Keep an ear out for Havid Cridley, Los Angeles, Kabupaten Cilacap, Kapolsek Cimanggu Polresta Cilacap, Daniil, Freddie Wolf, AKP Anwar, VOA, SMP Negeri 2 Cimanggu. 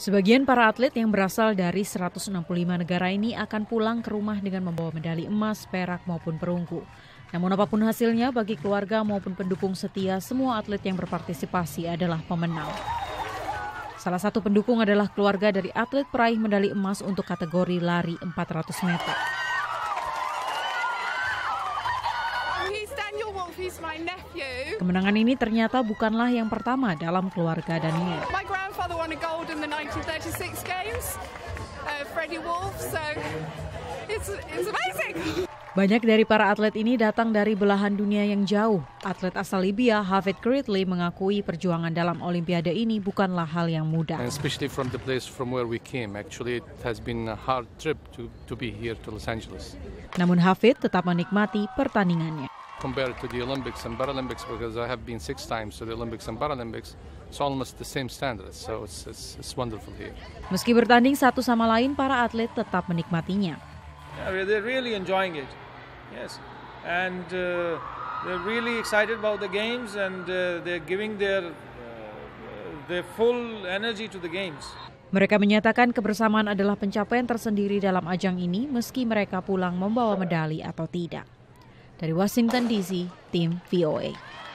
Sebagian para atlet yang berasal dari 165 negara ini akan pulang ke rumah dengan membawa medali emas, perak maupun perunggu. Namun apapun hasilnya, bagi keluarga maupun pendukung setia, semua atlet yang berpartisipasi adalah pemenang. Salah satu pendukung adalah keluarga dari atlet peraih medali emas untuk kategori lari 400 meter. Kemenangan ini ternyata bukanlah yang pertama dalam keluarga Daniil. My grandfather won a gold in the 1936 games, Freddie Wolf, so it's amazing. Banyak dari para atlet ini datang dari belahan dunia yang jauh. Atlet asal Libya, Havid Cridley, mengakui perjuangan dalam Olimpiade ini bukanlah hal yang mudah. Especially from the place from where we came, actually it has been a hard trip to be here to Los Angeles. Namun Havid tetap menikmati pertandingannya. Compared to the Olympics and Paralympics, because I have been 6 times to the Olympics and Paralympics, it's almost the same standards, so it's wonderful here. Meski bertanding satu sama lain, para atlet tetap menikmatinya. They're really enjoying it, yes, and they're really excited about the games, and they're giving their full energy to the games. Mereka menyatakan kebersamaan adalah pencapaian tersendiri dalam ajang ini, meski mereka pulang membawa medali atau tidak. Dari Washington DC, tim VOA.